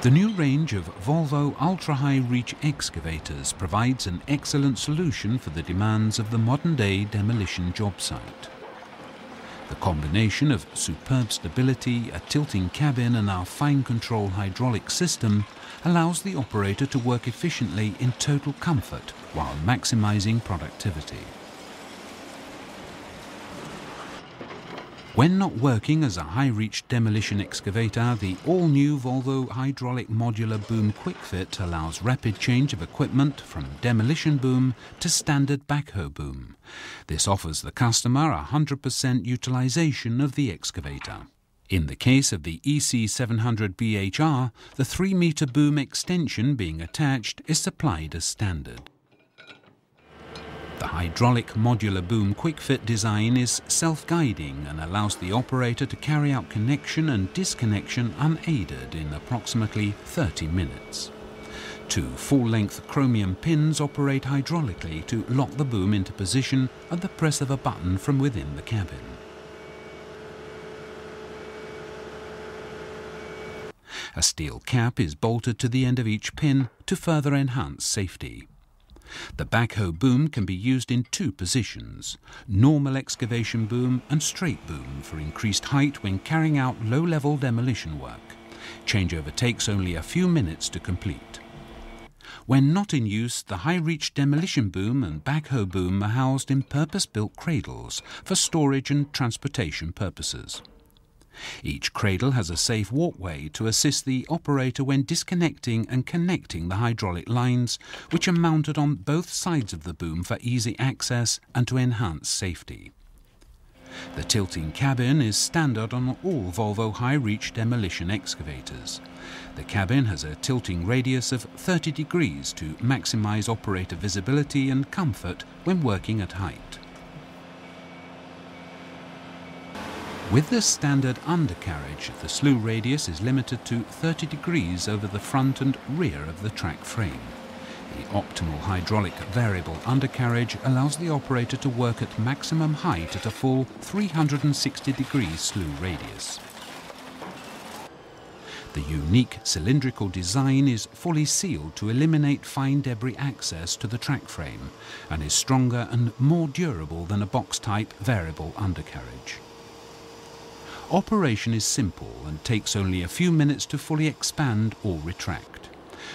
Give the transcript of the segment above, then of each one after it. The new range of Volvo ultra-high-reach excavators provides an excellent solution for the demands of the modern-day demolition job site. The combination of superb stability, a tilting cabin and our fine control hydraulic system allows the operator to work efficiently in total comfort while maximizing productivity. When not working as a high-reach demolition excavator, the all-new Volvo hydraulic modular boom quick-fit allows rapid change of equipment from demolition boom to standard backhoe boom. This offers the customer 100% utilization of the excavator. In the case of the EC700BHR, the 3-meter boom extension being attached is supplied as standard. The hydraulic modular boom quick-fit design is self-guiding and allows the operator to carry out connection and disconnection unaided in approximately 30 minutes. Two full-length chromium pins operate hydraulically to lock the boom into position at the press of a button from within the cabin. A steel cap is bolted to the end of each pin to further enhance safety. The backhoe boom can be used in two positions, normal excavation boom and straight boom for increased height when carrying out low-level demolition work. Changeover takes only a few minutes to complete. When not in use, the high-reach demolition boom and backhoe boom are housed in purpose-built cradles for storage and transportation purposes. Each cradle has a safe walkway to assist the operator when disconnecting and connecting the hydraulic lines, which are mounted on both sides of the boom for easy access and to enhance safety. The tilting cabin is standard on all Volvo high-reach demolition excavators. The cabin has a tilting radius of 30 degrees to maximize operator visibility and comfort when working at height. With the standard undercarriage, the slew radius is limited to 30 degrees over the front and rear of the track frame. The optimal hydraulic variable undercarriage allows the operator to work at maximum height at a full 360-degree slew radius. The unique cylindrical design is fully sealed to eliminate fine debris access to the track frame and is stronger and more durable than a box-type variable undercarriage. Operation is simple and takes only a few minutes to fully expand or retract.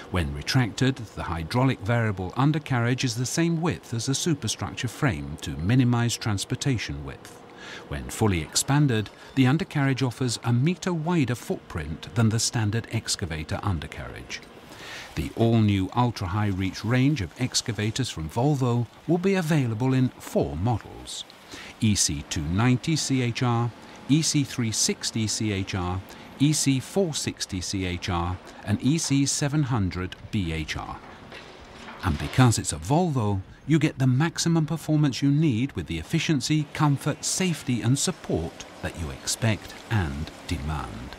When retracted, the hydraulic variable undercarriage is the same width as the superstructure frame to minimize transportation width. When fully expanded, the undercarriage offers a meter wider footprint than the standard excavator undercarriage. The all-new ultra-high-reach range of excavators from Volvo will be available in 4 models: EC290CHR, EC360CHR, EC460CHR and EC700BHR. And because it's a Volvo, you get the maximum performance you need with the efficiency, comfort, safety and support that you expect and demand.